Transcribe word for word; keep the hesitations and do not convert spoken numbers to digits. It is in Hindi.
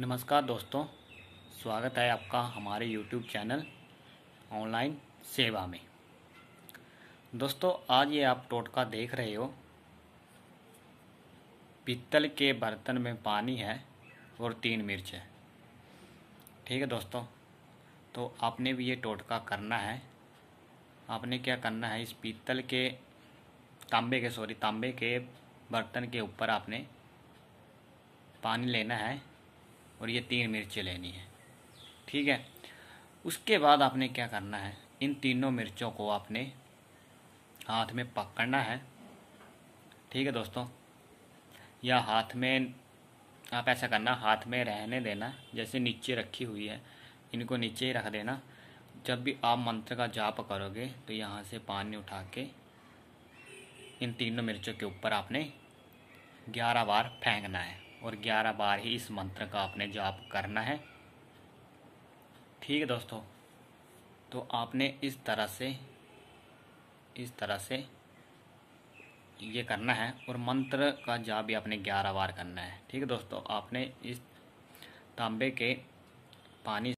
नमस्कार दोस्तों, स्वागत है आपका हमारे YouTube चैनल ऑनलाइन सेवा में। दोस्तों, आज ये आप टोटका देख रहे हो, पीतल के बर्तन में पानी है और तीन मिर्च है। ठीक है दोस्तों, तो आपने भी ये टोटका करना है। आपने क्या करना है, इस पीतल के तांबे के सॉरी तांबे के बर्तन के ऊपर आपने पानी लेना है और ये तीन मिर्चें लेनी है। ठीक है, उसके बाद आपने क्या करना है, इन तीनों मिर्चों को आपने हाथ में पकड़ना है। ठीक है दोस्तों, या हाथ में आप ऐसा करना, हाथ में रहने देना, जैसे नीचे रखी हुई है इनको नीचे ही रख देना। जब भी आप मंत्र का जाप करोगे तो यहाँ से पानी उठा के इन तीनों मिर्चों के ऊपर आपने ग्यारह बार फेंकना है और ग्यारह बार ही इस मंत्र का आपने जाप करना है। ठीक है दोस्तों, तो आपने इस तरह से इस तरह से ये करना है और मंत्र का जाप भी आपने ग्यारह बार करना है। ठीक है दोस्तों, आपने इस तांबे के पानी